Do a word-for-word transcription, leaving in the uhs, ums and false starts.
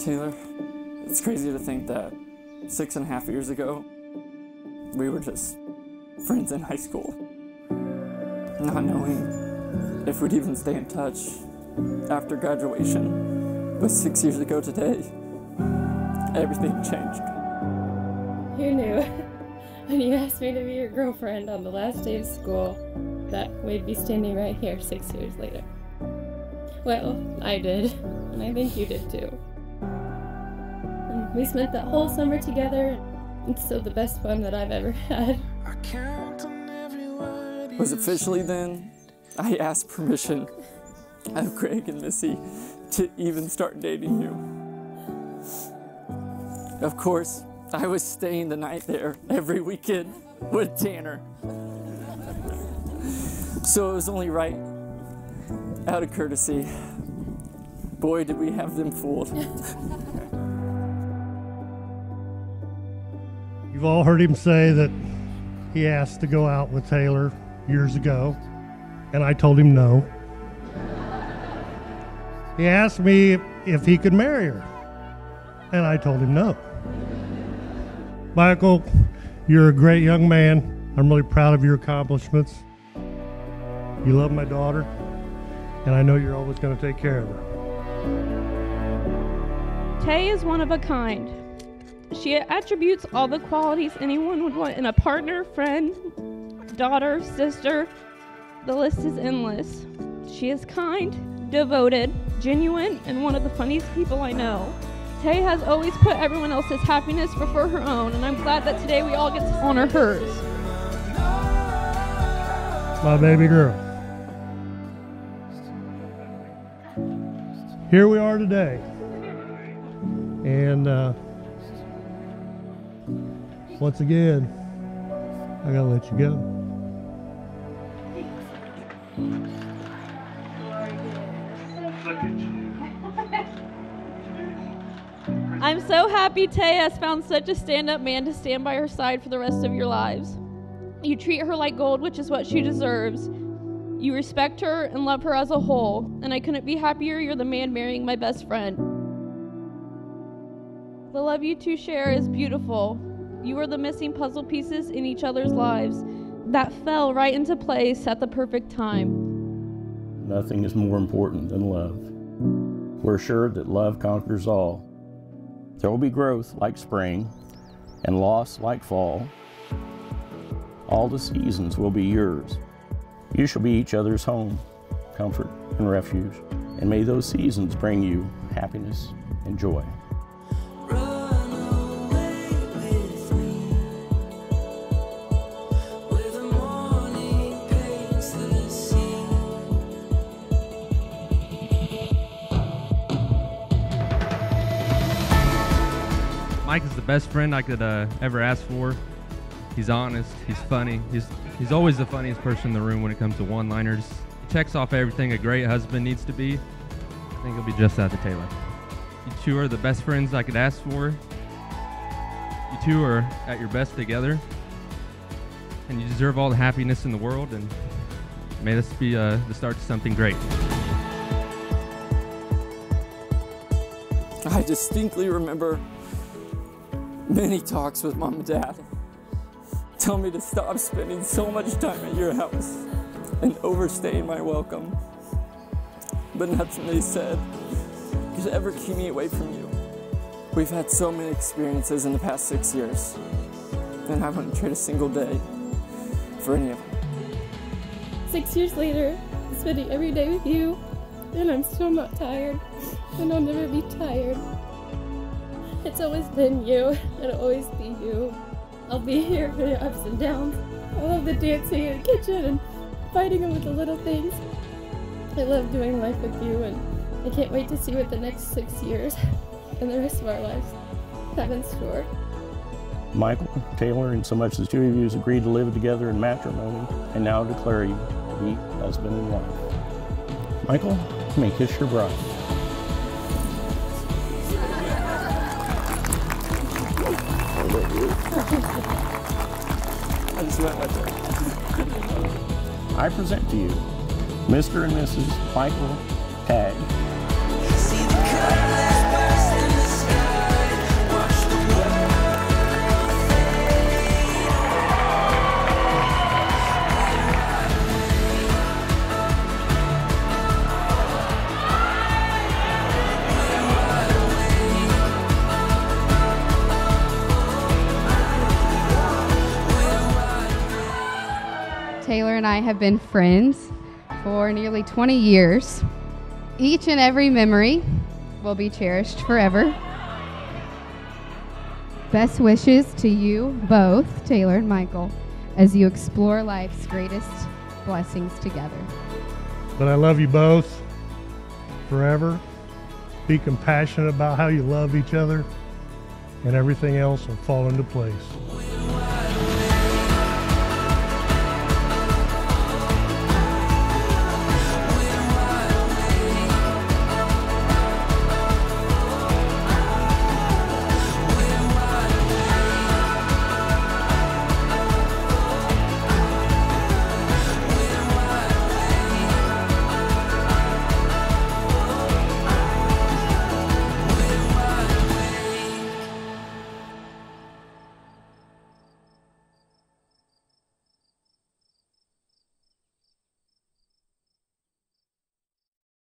Taylor. It's crazy to think that six and a half years ago, we were just friends in high school, not knowing if we'd even stay in touch after graduation. But six years ago today, everything changed. Who knew when you asked me to be your girlfriend on the last day of school that we'd be standing right here six years later? Well, I did, and I think you did too. And we spent that whole summer together. It's still the best one that I've ever had. It was officially then I asked permission of Greg and Missy to even start dating you. Of course, I was staying the night there every weekend with Tanner. So it was only right, out of courtesy. Boy, did we have them fooled. You've all heard him say that he asked to go out with Taylor years ago, and I told him no. He asked me if he could marry her, and I told him no. Michael, you're a great young man. I'm really proud of your accomplishments. You love my daughter, and I know you're always going to take care of her. Tay is one of a kind. She attributes all the qualities anyone would want in a partner, friend, daughter, sister. The list is endless. She is kind, devoted, genuine, and one of the funniest people I know. Tay has always put everyone else's happiness before her own, and I'm glad that today we all get to honor hers. My baby girl. Here we are today. And, uh... once again, I gotta let you go. I'm so happy Tay has found such a stand-up man to stand by her side for the rest of your lives. You treat her like gold, which is what she deserves. You respect her and love her as a whole. And I couldn't be happier you're the man marrying my best friend. The love you two share is beautiful. You are the missing puzzle pieces in each other's lives that fell right into place at the perfect time. Nothing is more important than love. We're assured that love conquers all. There will be growth like spring and loss like fall. All the seasons will be yours. You shall be each other's home, comfort, and refuge. And may those seasons bring you happiness and joy. Mike is the best friend I could uh, ever ask for. He's honest, he's funny, he's, he's always the funniest person in the room when it comes to one-liners. He checks off everything a great husband needs to be. I think he'll be just that to Taylor. You two are the best friends I could ask for. You two are at your best together. And you deserve all the happiness in the world, and may this be uh, the start to something great. I distinctly remember many talks with Mom and Dad tell me to stop spending so much time at your house and overstaying my welcome. But nothing they said could ever keep me away from you. We've had so many experiences in the past six years, and I wouldn't trade a single day for any of them. Six years later, spending every day with you, and I'm still not tired, and I'll never be tired. It's always been you, it'll always be you. I'll be here for the ups and downs. I love the dancing in the kitchen and fighting over the little things. I love doing life with you, and I can't wait to see what the next six years and the rest of our lives have in store. Michael, Taylor, and so much the two of you agreed to live together in matrimony, and now declare you to be husband and wife. Michael, you may kiss your bride. I just went right there. I present to you Mister and Missus Michael Pegg. I have been friends for nearly twenty years. Each and every memory will be cherished forever. Best wishes to you both, Taylor and Michael, as you explore life's greatest blessings together. But I love you both forever. Be compassionate about how you love each other, and everything else will fall into place.